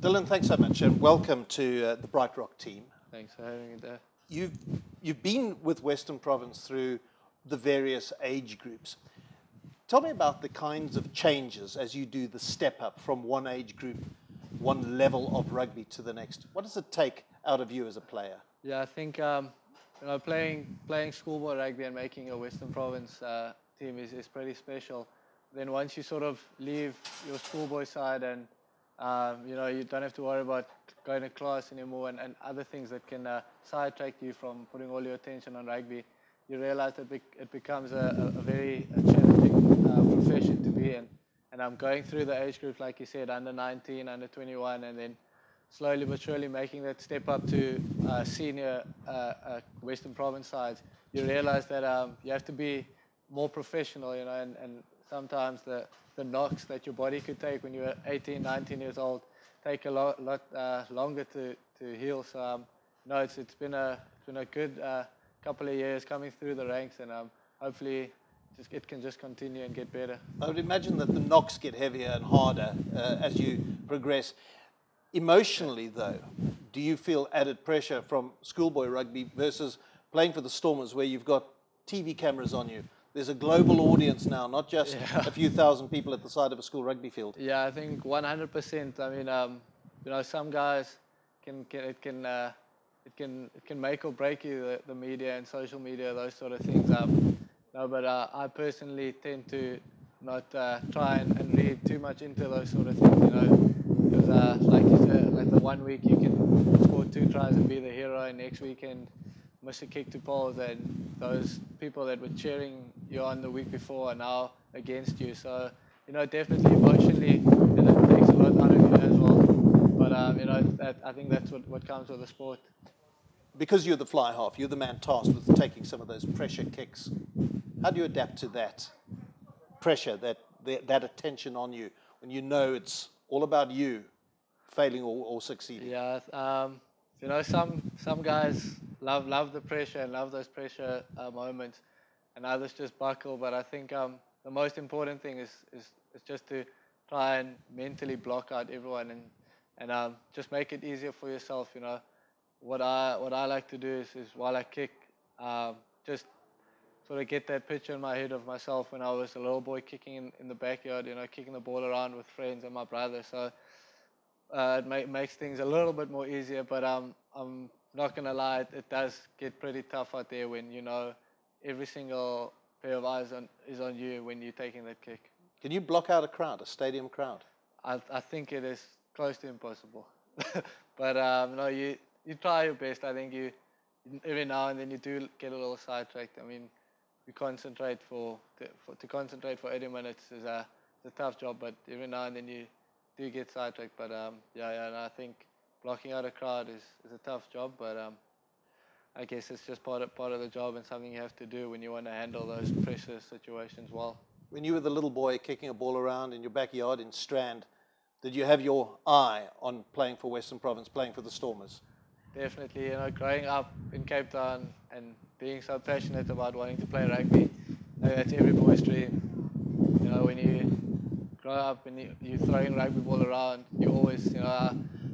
Dylan, thanks so much, and welcome to the Bright Rock team. Thanks for having me there. You've been with Western Province through the various age groups. Tell me about the kinds of changes as you do the step up from one age group, one level of rugby to the next. What does it take out of you as a player? Yeah, I think you know, playing schoolboy rugby and making a Western Province team is pretty special. Then once you sort of leave your schoolboy side and you know, you don't have to worry about going to class anymore and other things that can sidetrack you from putting all your attention on rugby, you realize that it becomes a very challenging profession to be in. And I'm going through the age groups, like you said, under 19, under 21, and then slowly but surely making that step up to senior Western Province sides. You realize that you have to be more professional, you know, and sometimes the knocks that your body could take when you were 18, 19 years old take a lot longer to heal. So no, it's been a good couple of years coming through the ranks, and hopefully it can just continue and get better. I would imagine that the knocks get heavier and harder as you progress. Emotionally, though, do you feel added pressure from schoolboy rugby versus playing for the Stormers, where you've got TV cameras on you? There's a global audience now, not just a few thousand people at the side of a school rugby field. Yeah, I think 100%. I mean, you know, some guys can make or break you, the media and social media, those sort of things. No, but I personally tend to not try and read too much into those sort of things. You know, because like you said, like the one week you can score 2 tries and be the hero, and next weekend miss a kick to Poles, and those people that were cheering you on the week before are now against you. So, you know, definitely emotionally, and it takes a lot out of you as well. But, you know, I think that's what comes with the sport. Because you're the fly half, you're the man tasked with taking some of those pressure kicks. How do you adapt to that pressure, that attention on you, when you know it's all about you failing or succeeding? Yeah, you know, some guys love the pressure and love those pressure moments, and others just buckle. But I think the most important thing is just to try and mentally block out everyone and just make it easier for yourself. You know, what I like to do is while I kick, just sort of get that picture in my head of myself when I was a little boy kicking in the backyard. You know, kicking the ball around with friends and my brother. So it makes things a little bit more easier. But I'm not going to lie, it does get pretty tough out there when, you know, every single pair of eyes is on you when you're taking that kick. Can you block out a crowd, a stadium crowd? I think it is close to impossible. But, no, you try your best. I think every now and then you do get a little sidetracked. I mean, you concentrate to concentrate for 80 minutes is a tough job, but every now and then you do get sidetracked. But, and I think blocking out a crowd is a tough job, but I guess it's just part of the job and something you have to do when you want to handle those pressure situations well. When you were the little boy kicking a ball around in your backyard in Strand, did you have your eye on playing for Western Province, playing for the Stormers? Definitely. You know, growing up in Cape Town and being so passionate about wanting to play rugby, that's every boy's dream. You know, when you grow up and you're throwing rugby ball around, you always, you know,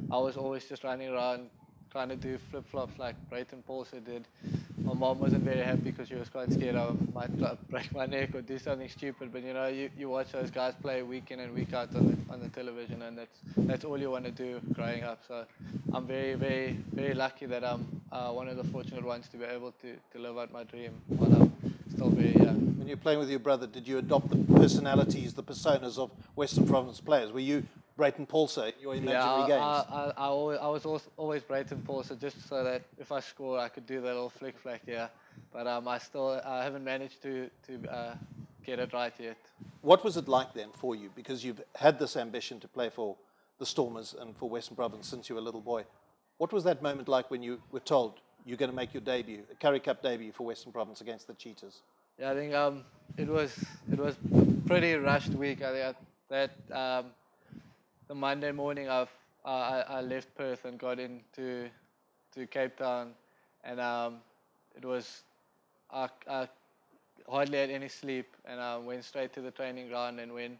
I was always just running around trying to do flip-flops like Breyton Paulse did. My mom wasn't very happy because she was quite scared I might break my neck or do something stupid. But, you know, you watch those guys play week in and week out on the television, and that's all you want to do growing up. So I'm very, very, very lucky that I'm one of the fortunate ones to be able to live out my dream while I'm still very young. When you were playing with your brother, did you adopt the personalities, the personas of Western Province players? Were you Breyton Paulse, your imaginary games? I was always Breyton Paulse, just so that if I score, I could do that little flick flack here. But I haven't managed to get it right yet. What was it like then for you? Because you've had this ambition to play for the Stormers and for Western Province since you were a little boy. What was that moment like when you were told you're going to make your debut, a Curry Cup debut for Western Province against the Cheetahs? Yeah, I think it was a pretty rushed week. I think the Monday morning, I left Perth and got into Cape Town, and I hardly had any sleep, and I went straight to the training ground. And when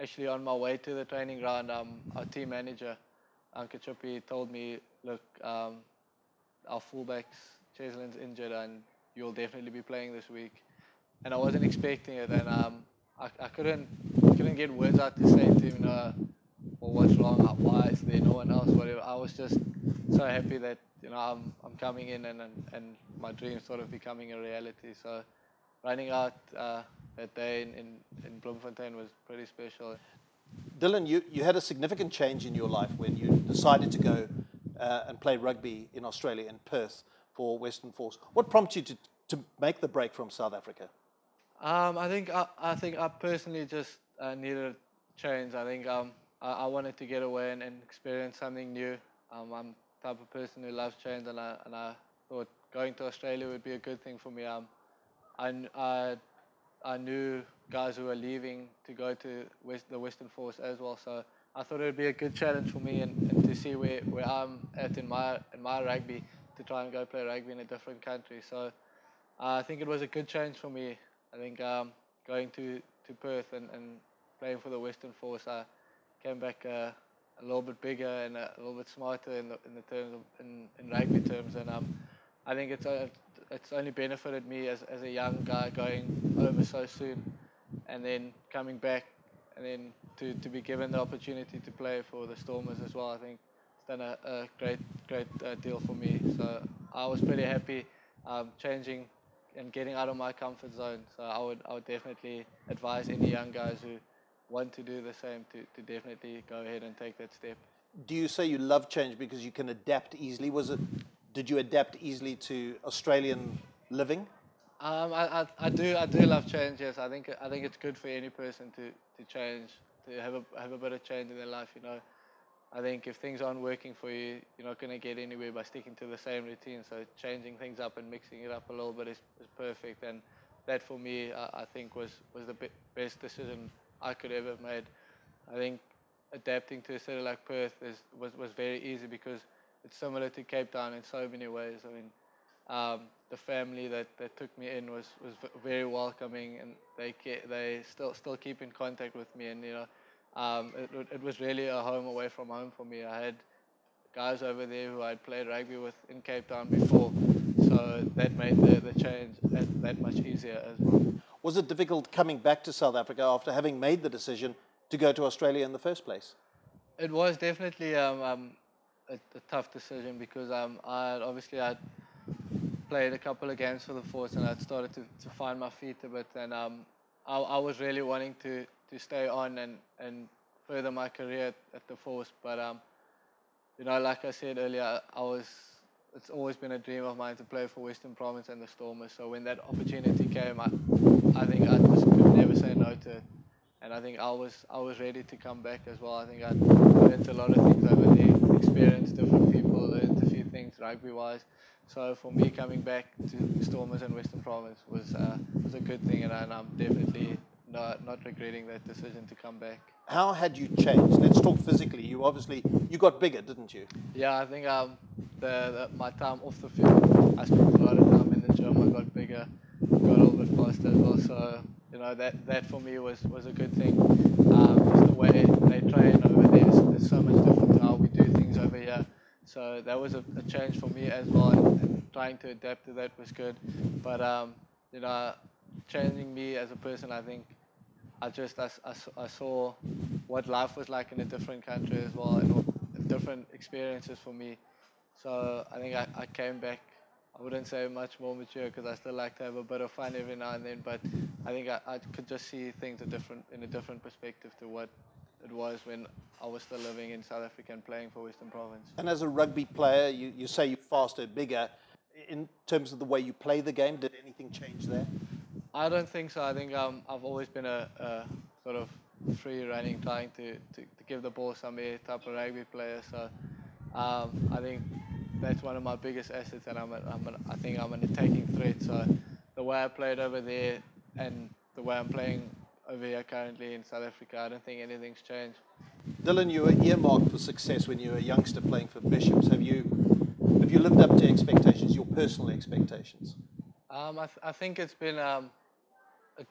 actually on my way to the training ground, our team manager Uncle Chippy told me, look, our fullbacks, Chesling's injured and you'll definitely be playing this week. And I wasn't expecting it, and I couldn't get words out to say to him, well, what's wrong, why is there no one else, whatever. I was just so happy that, you know, I'm coming in and my dream's sort of becoming a reality. So running out that day in Bloemfontein was pretty special. Dylan, you had a significant change in your life when you decided to go and play rugby in Australia, in Perth, for Western Force. What prompted you to make the break from South Africa? I think I personally just needed a change. I think I wanted to get away and experience something new. I'm the type of person who loves change, and I thought going to Australia would be a good thing for me. I knew guys who were leaving to go to the Western Force as well, so I thought it would be a good challenge for me and to see where I'm at in my rugby, to try and go play rugby in a different country. So I think it was a good change for me. I think going to Perth and playing for the Western Force, I came back a little bit bigger and a little bit smarter in the terms of, in rugby terms, and I think it's only benefited me as a young guy going over so soon, and then coming back, and then to be given the opportunity to play for the Stormers as well. I think it's done a great deal for me. So I was pretty happy changing and getting out of my comfort zone. So I would definitely advise any young guys who want to do the same to definitely go ahead and take that step. Do you say you love change because you can adapt easily? Did you adapt easily to Australian living? I do love change. Yes, I think it's good for any person to change, to have a bit of change in their life. You know, I think if things aren't working for you, you're not going to get anywhere by sticking to the same routine. So changing things up and mixing it up a little bit is perfect. And that for me, I think was the best decision I could ever have made. I think adapting to a city like Perth was very easy because it's similar to Cape Town in so many ways. I mean, the family that took me in was very welcoming, and they still keep in contact with me. And, you know, it was really a home away from home for me. I had guys over there who I'd played rugby with in Cape Town before, so that made the change that much easier as well. Was it difficult coming back to South Africa after having made the decision to go to Australia in the first place? It was definitely a tough decision because I'd played a couple of games for the Force, and I'd started to find my feet a bit, and I was really wanting to stay on and further my career at the Force, but you know, like I said earlier, it's always been a dream of mine to play for Western Province and the Stormers. So when that opportunity came, I think I just could never say no to it, and I think I was ready to come back as well. I think I learned a lot of things over there, experienced different people, learned a few things rugby-wise. So for me, coming back to Stormers and Western Province was a good thing, and I'm definitely not regretting that decision to come back. How had you changed? Let's talk physically. You got bigger, didn't you? Yeah, I think my time off the field, I spent a lot of time in the gym. I got bigger, got a little bit faster as well. So, you know, that for me was a good thing. Just the way they train over there is so much different to how we do things over here. So that was a change for me as well, and trying to adapt to that was good. But, you know, changing me as a person, I think I saw what life was like in a different country as well, and different experiences for me. So I think I came back, I wouldn't say much more mature because I still like to have a bit of fun every now and then, but I think I could just see things in a different perspective to what it was when I was still living in South Africa and playing for Western Province. And as a rugby player, you say you're faster, bigger. In terms of the way you play the game, did anything change there? I don't think so. I think I've always been a sort of free running, trying to give the ball some air type of rugby player. So I think that's one of my biggest assets, and I think I'm an attacking threat. So the way I played over there and the way I'm playing over here currently in South Africa, I don't think anything's changed. Dylan, you were earmarked for success when you were a youngster playing for Bishops. Have you lived up to expectations, your personal expectations? I think it's been a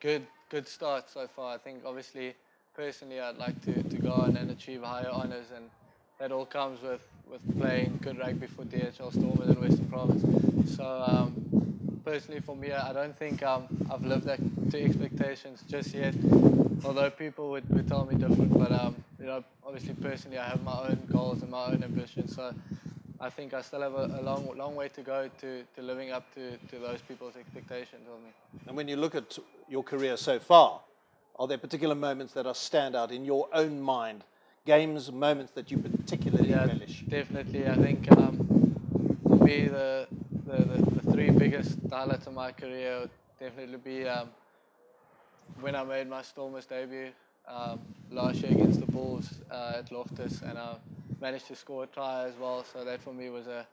good start so far. I think obviously personally I'd like to go on and achieve higher honours, and that all comes with playing good rugby for DHL Stormers in Western Province. So personally for me, I don't think I've lived up to expectations just yet, although people would tell me different. But you know, obviously personally I have my own goals and my own ambitions, so I think I still have a long way to go to living up to those people's expectations on me. And when you look at your career so far, are there particular moments that are standout in your own mind? Games, moments that you particularly relish? Definitely. I think for me the three biggest highlights of my career would definitely be when I made my Stormers debut last year against the Bulls at Loftus, and I managed to score a try as well, so that for me was a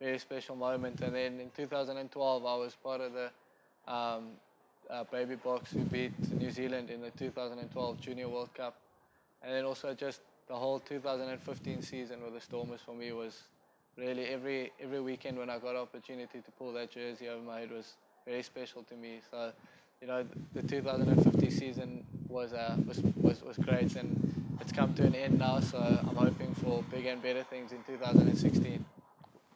very special moment. And then in 2012 I was part of the baby box who beat New Zealand in the 2012 Junior World Cup. And then also just the whole 2015 season with the Stormers for me was really, every weekend when I got an opportunity to pull that jersey over my head was very special to me. So you know, the 2015 season was great, and it's come to an end now, so I'm hoping for bigger and better things in 2016.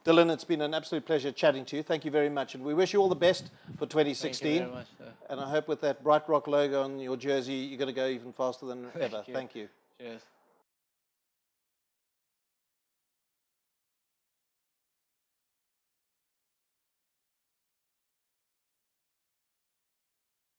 Dylan, it's been an absolute pleasure chatting to you. Thank you very much, and we wish you all the best for 2016. Thank you very much, sir. And I hope with that Bright Rock logo on your jersey, you're going to go even faster than ever. Thank you. Cheers.